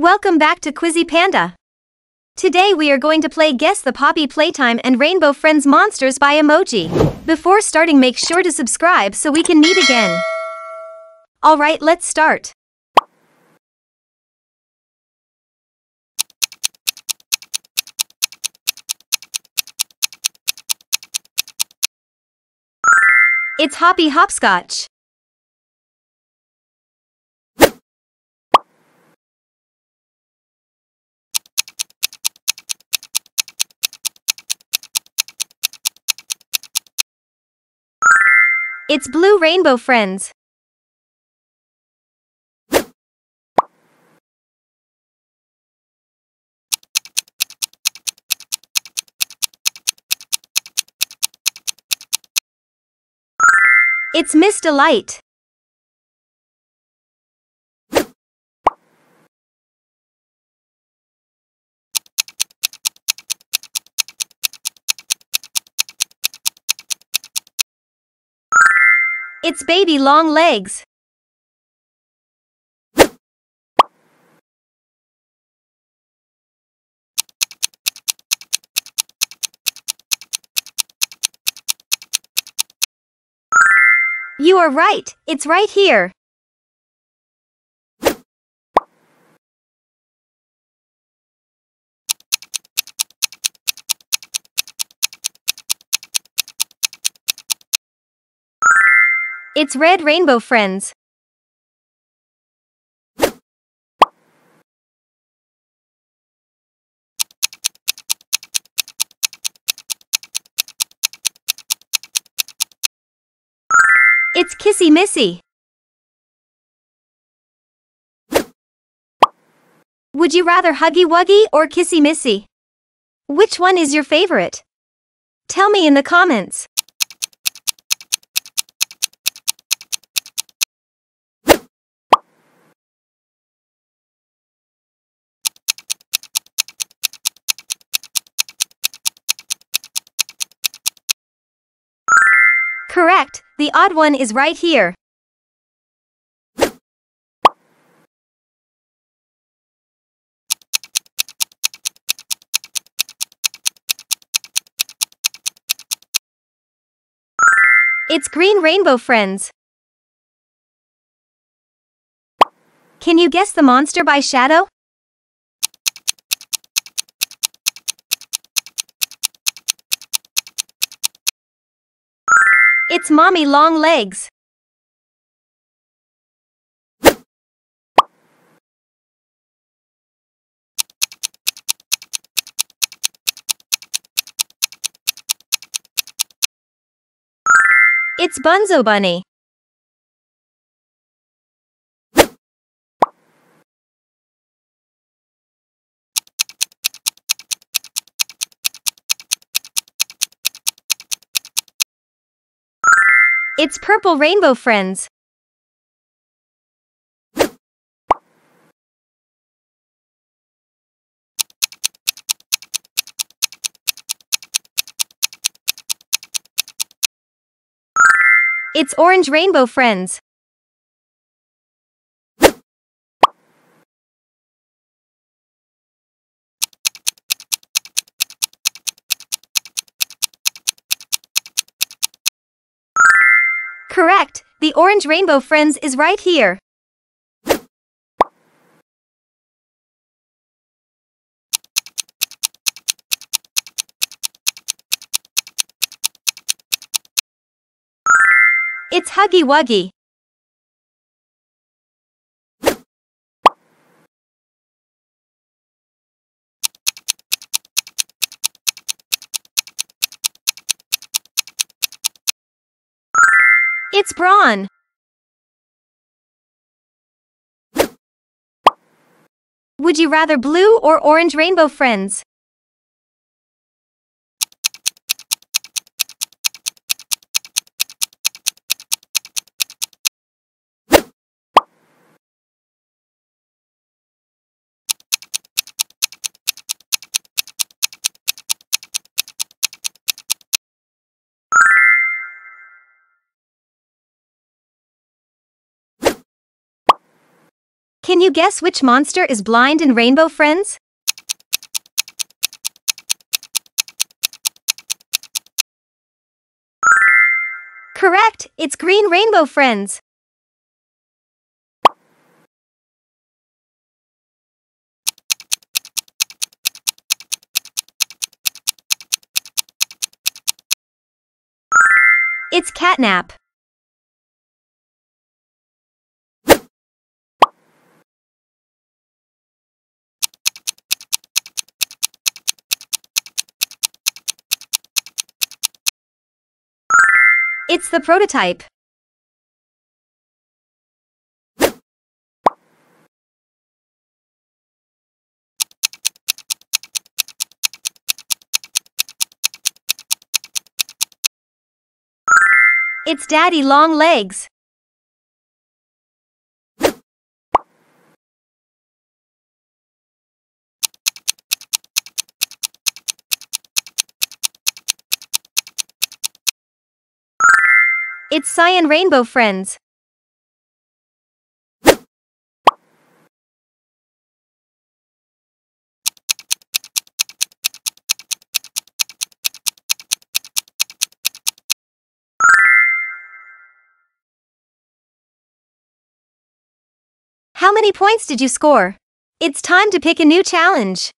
Welcome back to Quizzy Panda. Today we are going to play Guess the Poppy Playtime and Rainbow Friends Monsters by Emoji. Before starting, make sure to subscribe so we can meet again. Alright, let's start. It's Hoppy Hopscotch. It's Blue Rainbow Friends. It's Miss Delight. It's Baby Long Legs. You are right, it's right here. It's Red Rainbow Friends. It's Kissy Missy. Would you rather Huggy Wuggy or Kissy Missy? Which one is your favorite? Tell me in the comments. Correct, the odd one is right here. It's Green Rainbow Friends. Can you guess the monster by shadow? It's Mommy Long Legs. It's Bunzo Bunny. It's Purple Rainbow Friends. It's Orange Rainbow Friends. Correct, the Orange Rainbow Friends is right here. It's Huggy Wuggy. It's Brawn. Would you rather Blue or Orange Rainbow Friends? Can you guess which monster is blind in Rainbow Friends? Correct! It's Green Rainbow Friends! It's Catnap! It's the prototype. It's Daddy Long Legs. It's Cyan Rainbow Friends. How many points did you score? It's time to pick a new challenge.